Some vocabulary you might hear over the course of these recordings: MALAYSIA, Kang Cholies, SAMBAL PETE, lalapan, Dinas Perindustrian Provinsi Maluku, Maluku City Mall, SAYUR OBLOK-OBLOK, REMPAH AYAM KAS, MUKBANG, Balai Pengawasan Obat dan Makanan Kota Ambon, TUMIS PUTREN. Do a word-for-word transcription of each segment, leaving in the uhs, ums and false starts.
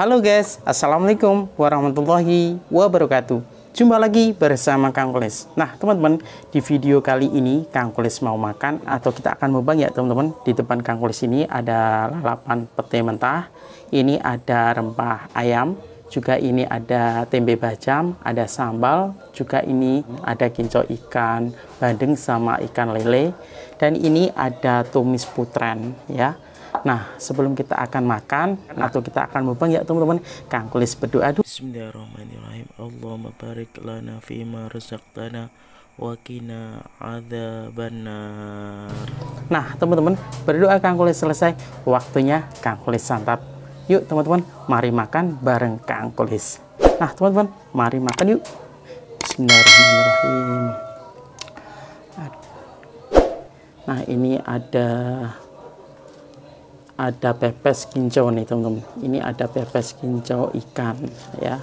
Halo guys, assalamualaikum warahmatullahi wabarakatuh. Jumpa lagi bersama Kang Cholies. Nah teman-teman, di video kali ini Kang Cholies mau makan atau kita akan mukbang ya teman-teman. Di depan Kang Cholies ini ada lalapan pete mentah, ini ada rempah ayam, juga ini ada tempe bacem, ada sambal, juga ini ada kinclong ikan bandeng sama ikan lele, dan ini ada tumis putren ya. Nah, sebelum kita akan makan atau kita akan mukbang ya teman-teman, Kang Cholies berdoa dulu. Bismillahirrahmanirrahim. Allahumma barik lana fima razaqtana wa qina adzabannar. Nah, teman-teman, berdoa Kang Cholies selesai, waktunya Kang Cholies santap. Yuk, teman-teman, mari makan bareng Kang Cholies. Nah, teman-teman, mari makan yuk. Bismillahirrahmanirrahim. Nah, ini ada ada pepes kinclong nih teman-teman. Ini ada pepes kinclong ikan ya.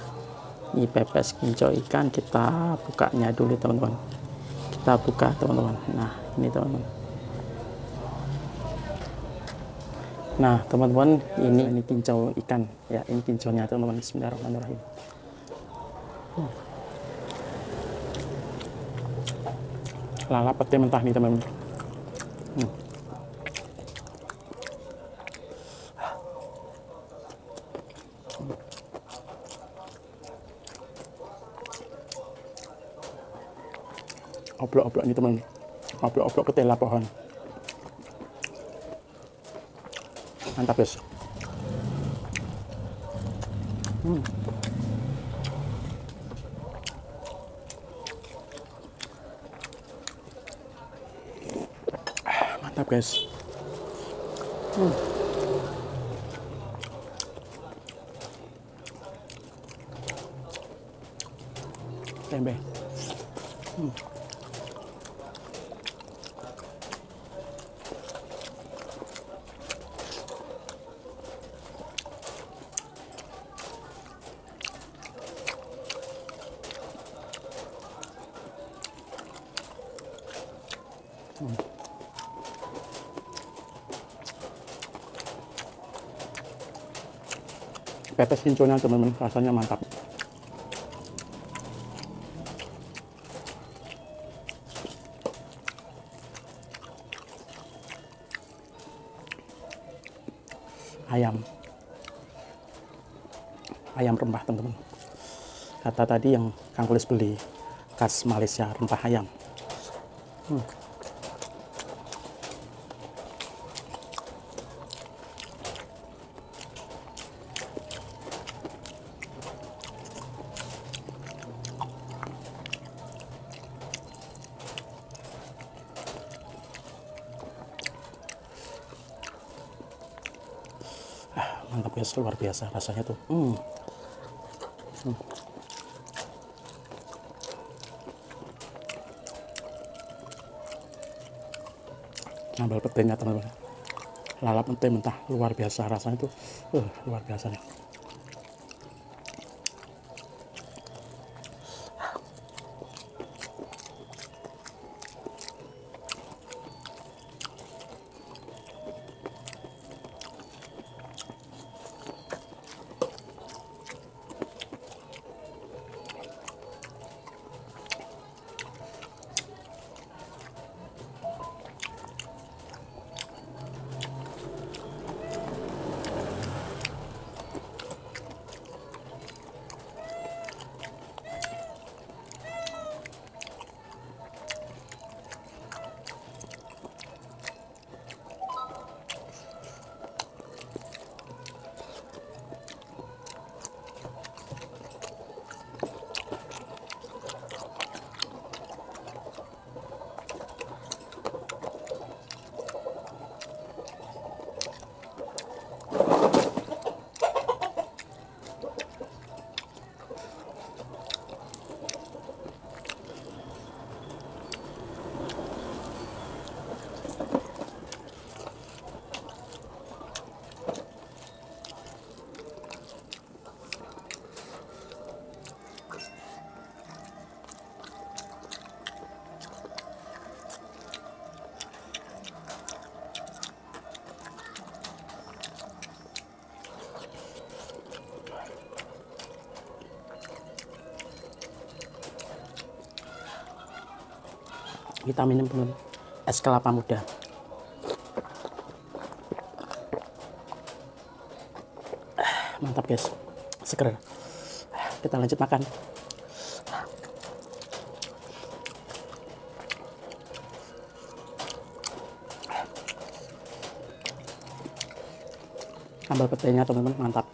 Ini pepes kinclong ikan, kita bukanya dulu teman-teman. Kita buka teman-teman. Nah ini teman-teman. Nah teman-teman, ini ini kinclong ikan ya. Ini kinclongnya teman-teman. Bismillahirrahmanirrahim. Hmm. Lala pete mentah nih teman-teman. Hmm. Oblok-oblok ini teman, oblok-oblok ketela pohon, mantap guys. Hmm. Mantap guys. Hmm. Tempe. Hmm. Hmm. Pepes kinclongnya teman-teman, rasanya mantap. Ayam, ayam rempah teman-teman. Kata tadi yang Kang Cholies beli khas Malaysia, rempah ayam. Hmm. Mantap guys, luar biasa rasanya tuh. Hmm. Hmm. Sambal petenya teman-teman, lalap pete mentah, luar biasa rasanya tuh, uh, luar biasa nih. Kita minum dulu es kelapa muda. Mantap guys, seger. Kita lanjut makan. Sambal petenya teman-teman mantap.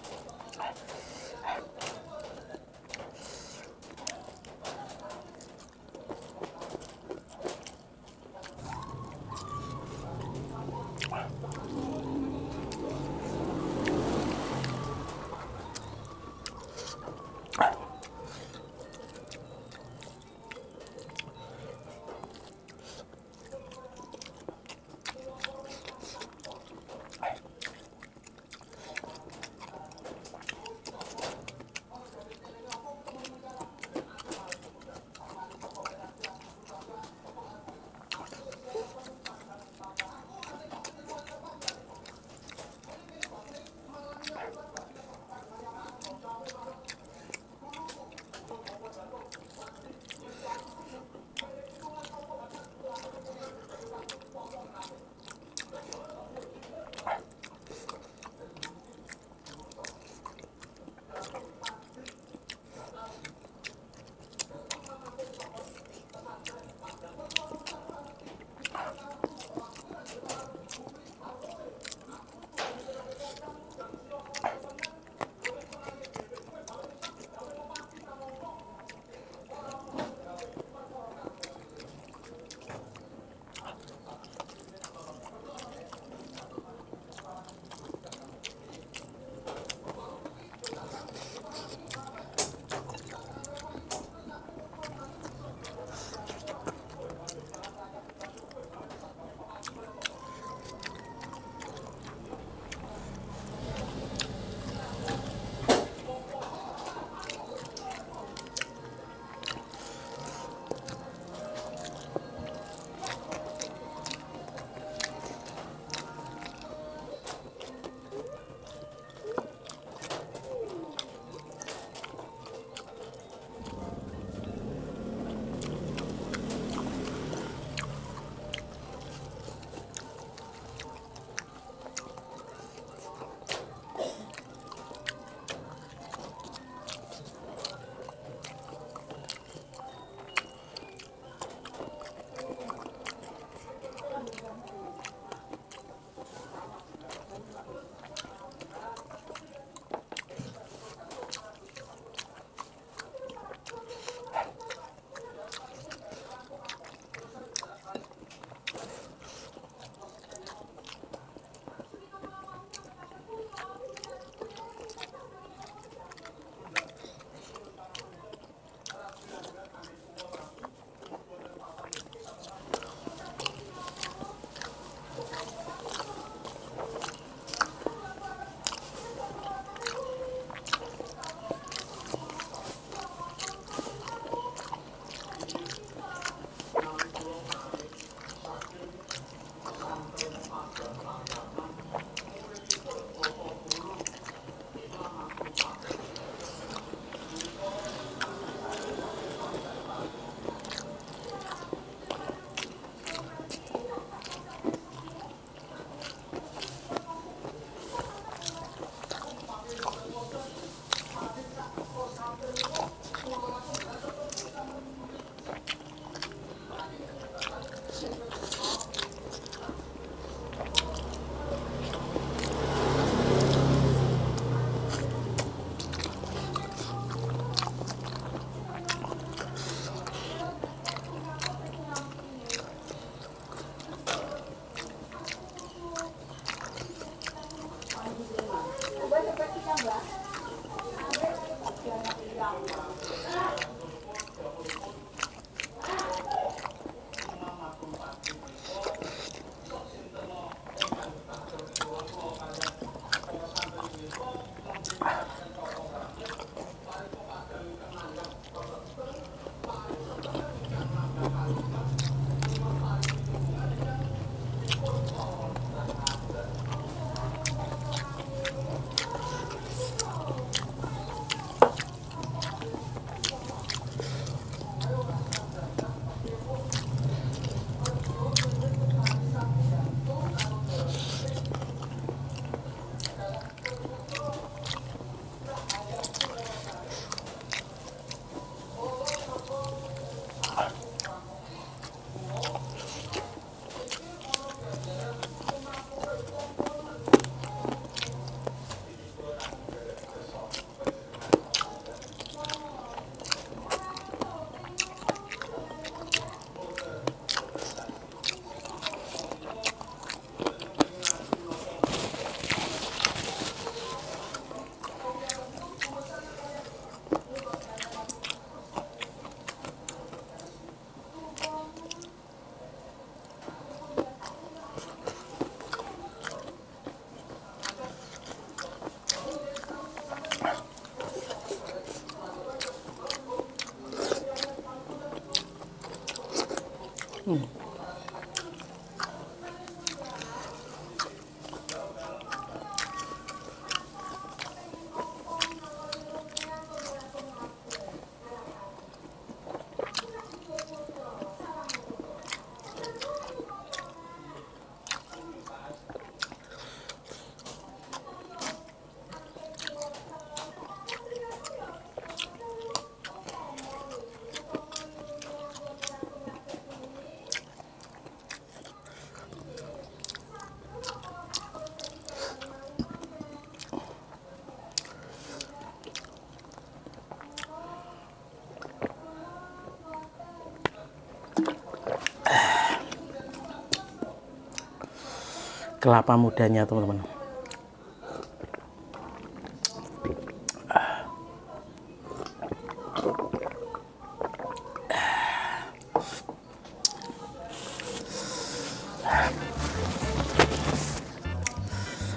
kelapa mudanya, teman-teman.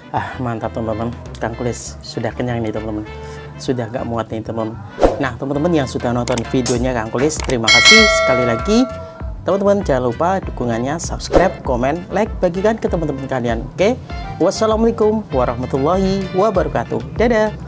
Ah, mantap teman-teman, Kang Cholies sudah kenyang nih teman-teman, sudah gak muat nih teman-teman. Nah teman-teman yang sudah nonton videonya Kang Cholies, terima kasih sekali lagi. Teman-teman jangan lupa dukungannya, subscribe, komen, like, bagikan ke teman-teman kalian. Oke, wassalamualaikum warahmatullahi wabarakatuh. Dadah.